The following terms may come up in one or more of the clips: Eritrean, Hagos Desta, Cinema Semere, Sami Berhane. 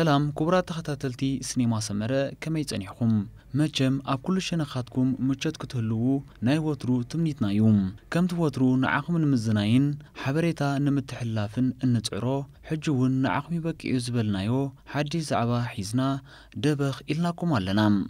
سلام كبرى تختاتلتي سينما سمرة كميت أنيحكم مجم أب كل شنخاتكم مجد كتهلو ناي وطرو تمنيتنا يوم كم توطرو نعاقم المزناين حبريتا نمتحلافن النتعرو حجوون نعاقم بك يزبلنايو حدي زعبا حيزنا دبخ إلناكم علنا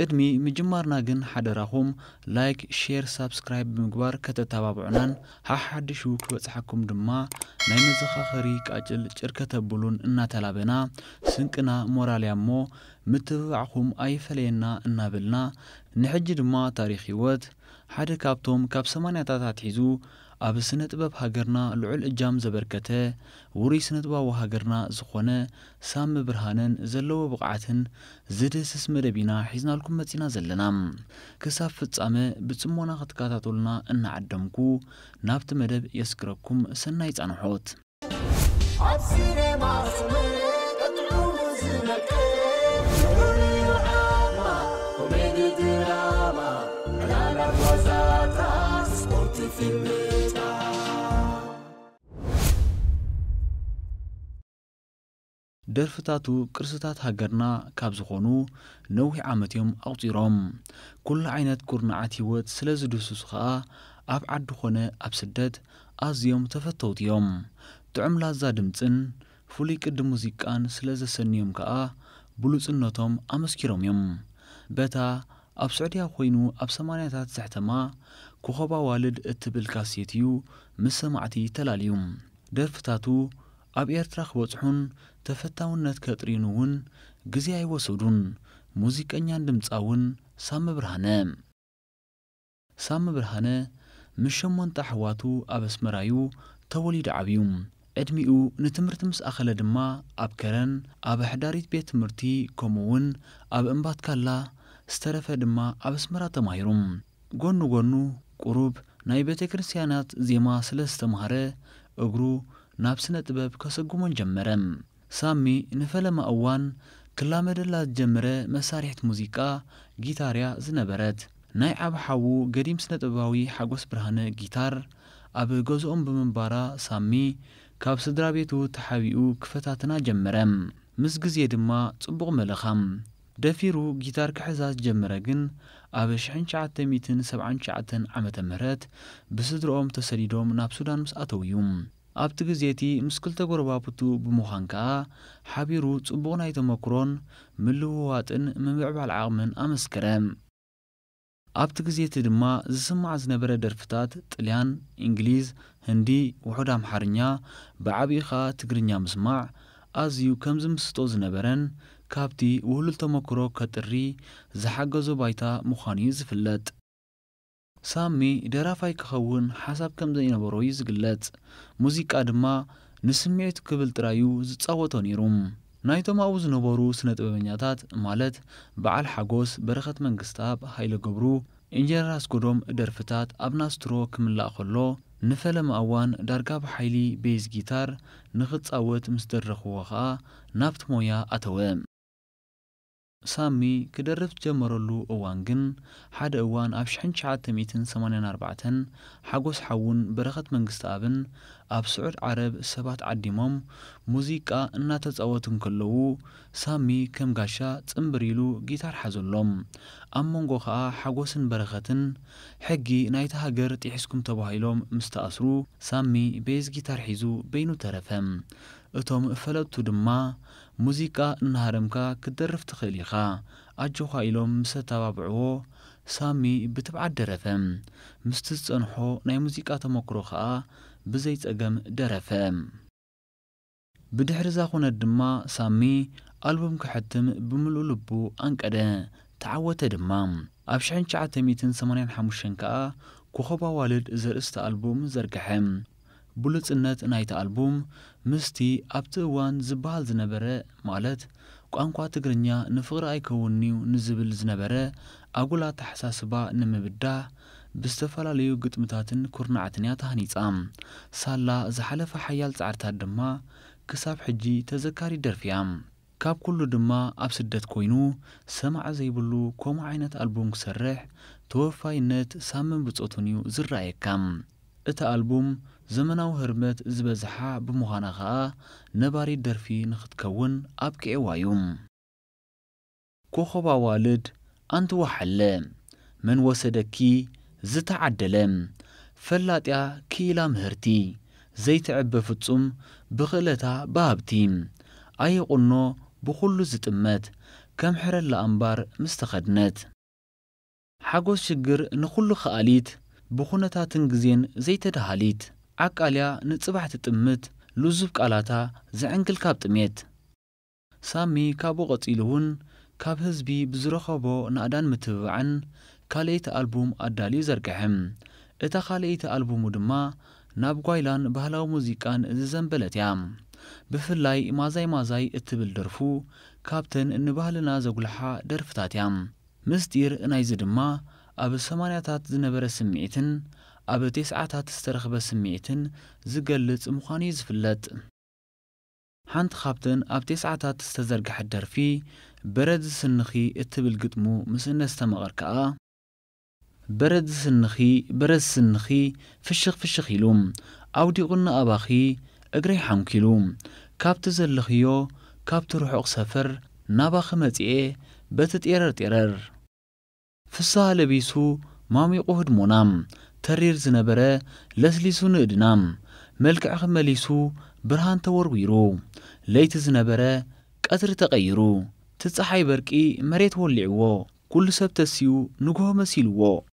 قدمي مجمارنا جن حدراهم لايك شير سبسكرايب بمقبار كتتابعنا حدشو كواتحكم دما نايمزخ خريك أجل شركة بولون إنا تلابنا سنكنا موراليامو متبعهم أي فلينا إنا بلنا نحج دما تاريخي واد حد كابتوم كابسمانيا تاتحيزو أب سنة باب هاجرنا لعل الجام زبركته وري سنة باب هاجرنا زخونه سامي برهانن زلوا بقعتن زد اسم ربينا حزنا لكم متنا زلنا كسافة سامي بتسمونا قد كاتولنا إن عدمكو نابت مدب يسكركم سنايت عن حوت درفتاتو كرستات هاجرنا كابزخونو نوحي عامتهم أوطيرهم كل عينات كورنعاتي ود سلازدو سسخاء أب عدخونة أب سدد أزيوم تفتوتيهم تعملا زادمتن فوليك الدموزيكان سلاز سنيهم كاء بلوز النوتهم أمسكيرهم يوم بتا أب سعوديا خوينو أب سمانياتات سحتما كوخبا والد اتبل كاسيتيو مسمعتي تلاليوم درفتاتو أب إيرتراخ وطحون تفتاونات كاترينوون جزيعي وسودون موزيك أنيان دمتاون سامي برهانه مشمون تحواتو أب اسمرايو توليد عبيوم أدميو نتمرتمس أخلا دما أب كرن أب حداريت بيت مرتي كوموون أب انبات كالا استرفة دما أب اسمرا تماهيروم غنو قروب نايبتي كرسيانات زيما سلستمهاره اقرو نابسنة باب كسقومن جمرم سامي نفلم أوان كلامدلات جمره مسارحة موسيقى جيتاريا زنبرت ناي عب حاو قديم سنة أباوي حقوس برهانة جيتار أب جزء بمنبارة سامي كاب صدرابيتو تحاويو كفتاتنا جمرم مسجز يدما تبغ ملخم دفيرو جيتار كحزاز جمرجن أب شحن شعتة 270 عام تمرت بصدرهم تسليدهم نابسودان مسأتويوم أبت جزيتي مسكلت قربابتو بمخانكا حبيرو تبغنا يتمكرون ملوات إن مبيع العامن أمسكرم. أبت جزيتي دما زسمع زنبرة درفتات طليان إنجليز هندي وحدام حرنيا بعبيخا تقرنيا مسمع أزيو كمزم ستو زنبرن كابتي وهلل تمكرو كتري زحقزو بايتا مخانيز فلت. سامي درافاي كخون حساب كم زين برويز قلت موسيقى دما نسميت قبل ترايو زتصوتوني روم نايتو ما اوز نبرو سنت ببنياتات مالت بعل حقوس برخت منقستاب هايل قبرو انجراس قدوم درفتات ابناسترو كمن لاخلو نفلم اوان درقاب حيلي بيز جيتار نخط اوت مسترخ وخا نابت مويا اتوام سامي كدرفت جمرلو اوانجن حد اوان ابشحن شعات 284 حقوس حاون برغت منقستابن اب سعود عرب سبات عديموم موزيكا ناتت اواتن كلو سامي كم غاشا تنبريلو جيتار حزلوم امونغو خا حقوسن برغتن حقي نايت هاجر تحسكم تباهيلوم مستاسرو سامي بيز جيتار حيزو بينو ترفم اتوم فلتو دما موسيقى نهارمكا كدرف تخليخا أجو خايلوم مستتابعو سامي بتبع الدرفم مستتصنحو ناي موسيقى تمكروخا بزيت أقم درفم بدحر زاخونا الدما سامي ألبوم كحتم بملو لبو أنكدا تعوت دمام أبشحن شعات 285 كا كوخبا والد زرست ألبوم زركحم بولت النت نايت ألبوم مستي أبتوان زبال زنبرة مالت قانقوا تقرنيا نفغر أيكوني ونزبل زنبرة أقولا تحساس با نمبدا بستفلا ليو قد متاتن كورنعتنيا تهنيت سالا زحلف حيال تعرتها دما كساب حجي تذكاري درفيام كاب كل دما أبسدت كوينو سمع زيبلو كوم عينة ألبوم كسرح توفى النت سامن بتقطنيو زرايكام اتا البوم زمناو هرمت زبزحا بمهانغا نباري درفي نختكون ابك ايوايوم كوخبا والد انت وحل من وسدكي زتعدلم فلاتيا كيلا مهرتي زيت عب فتصم بغلتا بابتي اي قنو بخل زتمت كم حر الانبار مستخدنت حاجو شجر نخل خاليت بخونتا تنجزين زيت دهاليت عقاليا نصبح تتمت لوزب قالاتا زعنكل كاب تميت سامي كابو قتيلهن كاب حزبي بزرخبو نادان متبعن كاليت البوم ادالي زرقهم اتا خاليت البوم دما نابغايلان بهلاو موزيقان زنبلتيا بفلاي مازاي مازاي اتبل درفو كابتن ان بهلنا زغلحا درفتاتيا مستير نايز دما اب سمانياتات زنبر سميتن اب تسعاتات استرخب سميتن زغلص مخاني زفلت حنت خابتن اب تسعاتات استزرغح درفي برد سنخي اتبل قطمو مسنه استمغركا برد سنخي برد سنخي فشخ فشخ يلوم اودي قلنا اباخي اجري حمكيلوم كابت زلخيو كابت روحق سفر ناباخ مزئ بتتيرر تيرر فسا لبيسو مامي قهد مونام ترير زنبره لسليسو نادنام ملك اخمليسو برهان تورغيرو ليت زنبره قطر تغيرو تتصحي برقي مريت ولعو كل سبت سيو نغو مسيلو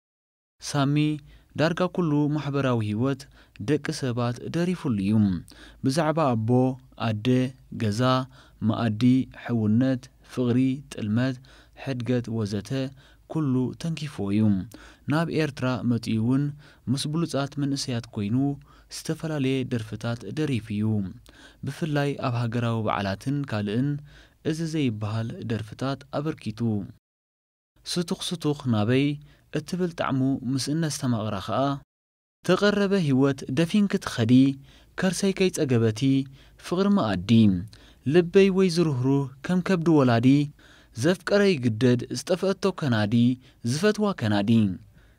سامي دارغا كلو محبراو هيوت دق سبات دريفوليوم بزعبا ابو اد غزا مادي حونت فغري تلمات حدقت وزته كلو تنكيفويوم ناب ايرترا متيون مسبلوصات من اسيات كوينو استفلالي درفتات دريفيوم بفلاي اب هاغراو بعلاتن كالئن از زي بحال درفتات ابركيتو ستوخ ستوخ نابي اتبل طعمو مسنه استمغرخا تقرب هيوت دفينك تخدي كرسي كيت اجبتي فقر ما اديم لبي ويزرهرو كم كبد ولادي زفقره يجدد استفقتو كنادي زفتوا كنادي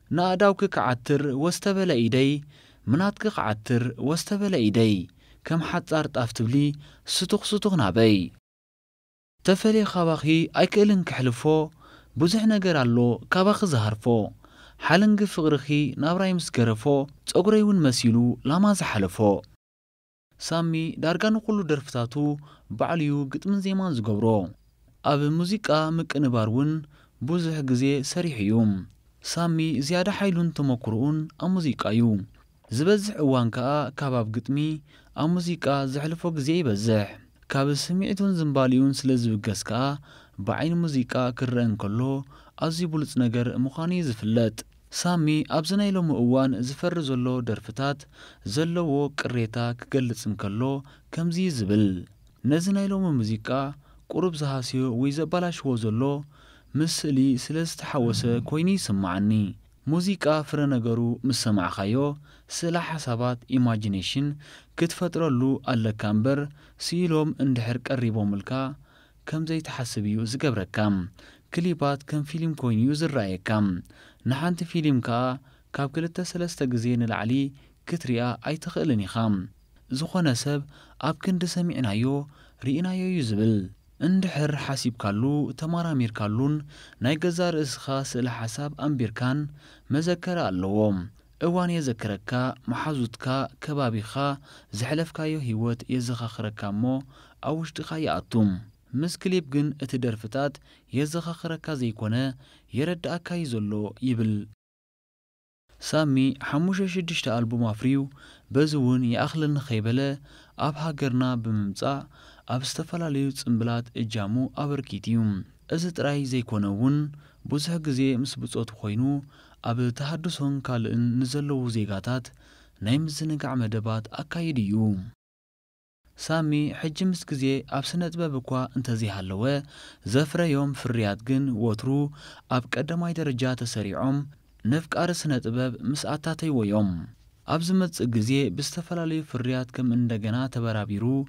ناداوك كعتر واستبل ايدي مناتك قعتر واستبل ايدي كم حطار طافتبلي ستوخ ستوخ نابي تفلي خواخي اكلن كحلفو بزح ነገር አለ ካባኽ ዘሃርፎ ሓለንግ ፍቕርኺ ናብራይ ምስ ገረፎ ጾግረይውን መስሉ ላማ ዘሐለፎ ሳሚ ዳርጋን ኩሉ ደርፍታቱ ባዕልዩ ግጥምን ዜማን ዝገብሮ ኣብ ሙዚቃ ምቅንባርውን ብዙሕ ግዜ ሰሪሕዩም ሳሚ ዝያዳ ኃይሉን ተመክሩን ኣብ ሙዚቃዩ ዝበዝሕ እዋን ከዓ ካባብ ግጥሚ ኣብ ሙዚቃ ዘሐልፎ ግዜ ይበዝሕ ካብ ስሚዕቱን ዝምባልዩን ስለዝብገስ ከዓ بعين موسيقى كرن كله ازي بولص نجر مخاني زفلت سامي ابزناي لو مووان زفر زلو درفتات زلو قريتا كغلصن كله كمزي زبل نزناي لو موسيقى قرب زهاسيو ويزبالاش وزلو مسلي سلستحوسه كويني سمعني موسيقى فر نجرو مسمع خيو سلا حسابات ايماجينيشن كتفترلو على كامبر سيلوم اندحر قريبو ملكا كم زي تحسبيو زقبركم كليبات كم فيلم كوين يوزر رايكم نحنت فيلم كاب كلتا سلستا قزين العلي كتريا اي تخيلني خام زخونا سب ابكن دسمعنا يو رئينا يو يزبل اندحر حاسيب كالو تمارا مير كالون نايقزار اسخاص الحساب انبيركان مذكر اللوم اوان يذكركا محازوتكا كبابيخا زحلفكا يو هيوت يزخخركا مو اوشتخا يأتوم مسكليب جن اتدرفتات يزخخركا زيكونا يردأكا يزولو يبل سامي حموشة شدشتا ألبوم أفريو بزوون يأخلن خيبلة أبها قرنا بممتع أبستفلا ليوت انبلات اجامو أبركيتيوم ازت راي زيكوناون بزهق زي مسبوطوت خوينو أب تحدثون كالن نزلو زيقاتات نايمزنك عمدبات أكا يديوم سامي حج مسكزي أبسنت بابكوا انتزي هالوه زفر يوم في الرياض جن وطرو أبكاد ماي درجات سريعوم نفك أرسنت باب مسعتاتي ويوم أبزمت جزي بستفلالي في الرياض كم اندقنا تبرابيرو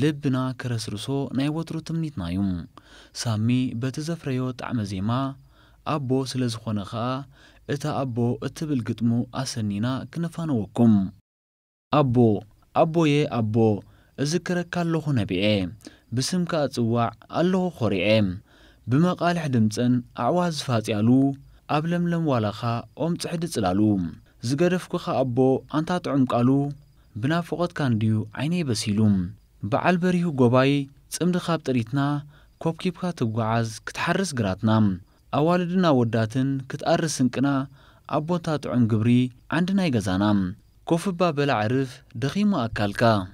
لبنا كرسرسو ناي وطرو تمنيتنا يوم سامي بتزفريوت عمزيما أبو سلزخونا خا إتا أبو إتبل قتمو أسنينا كنفانوكم أبو يه أبو أذكر كاللوخو نبيئي بسمك أتوع اللوخو خوريئي بما قال حدمتن أعواز فاتيالو أبلملم والاخا أمتحدت الالوم زقرفكو خا أبو أنتات عمقالو بنافقت كانديو عيني بسيلوم بعالبريهو قباي تسمدخاب تريتنا كوبكيبكا تبقعاز كتحرس قراتنا أوالدنا وداتن كتقرسنكنا أبوتات عمقبري عندنا يقزانا كوفبا بلا عرف دخيمة أكالكا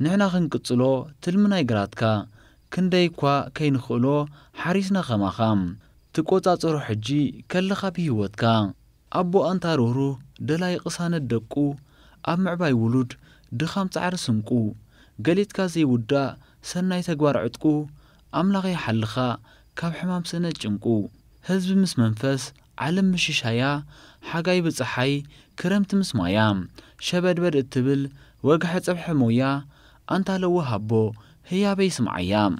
نحنا خنكتسلو تلمنا يقراتكا كندايكوا كينخولو حريسنا خماخام تقوطات روحجي كاللخا بيهوتكا أبو أنتاروهرو دلاي قصانة دقو أب معباي ولود دخام تعرسنكو قليتكا زي ودا سناي تقوار عدكو أملاغي حلخا كاب حمام سنة جنكو هزب مس منفس علم مشيشايا حقاي بتسحاي كرمت مس مايام شبد بد التبل وقحت أبح مويا أنت لو هبو هيا بيسمع أيام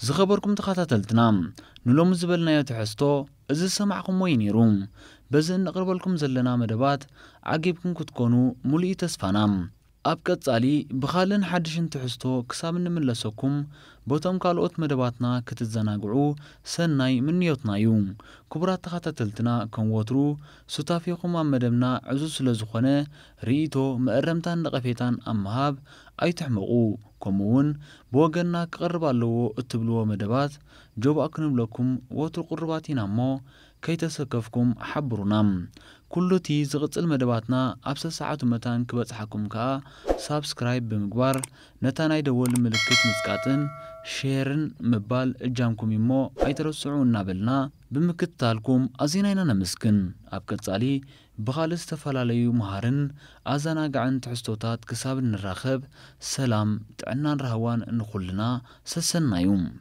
زخبركم تخاتلتنا نلوم زبلنا يتحستو إذا سمعكم وين يروم بزن نقرب لكم زلنا مدبات عجبكم كتكونوا ملئ تسفنا أبكت صالي بخالن حدشن تحستو كسابن من لسوكم بوتم كالوت مدباتنا كتتزناقعو سناي من يوتنا يوم كبرات تخاتلتنا كن وطرو ستافيقم أمدمنا عزوز لزخونة ريتو مقرمتان لقفيتان أمهاب أي تحمقو كمون بوغنا كقربالو اتبلو مدبات جوب أكنب لكم وطر قرباتنا مو كي تسكفكم حبرنا كل تي زغط المدباتنا أبسا ساعة متان كبتحكم كا سابسكرايب بمقبار نتاناي دول ملكت مسكاتن شيرن مبال الجامكم يمو أي ترسعون نابلنا بمكتالكم أزينينا نمسكن أبكتالي بخالص تفلاليو مهارن أزانا قعن تحستوتات كساب الراخب سلام تعنان رهوان نخلنا سسنا يوم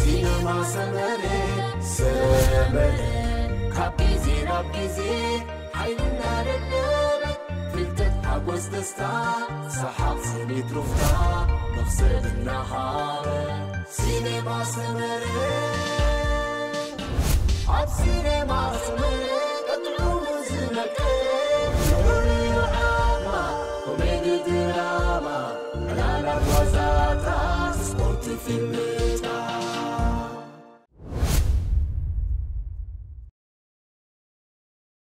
Cinema Semere, Semere Kapizi, Rapizi, haynunlar ennere Filtet hagos desta, sahabsi mitrufta Nafse bin nahare, Cinema Semere Ab Cinema Semere, katlu muzunake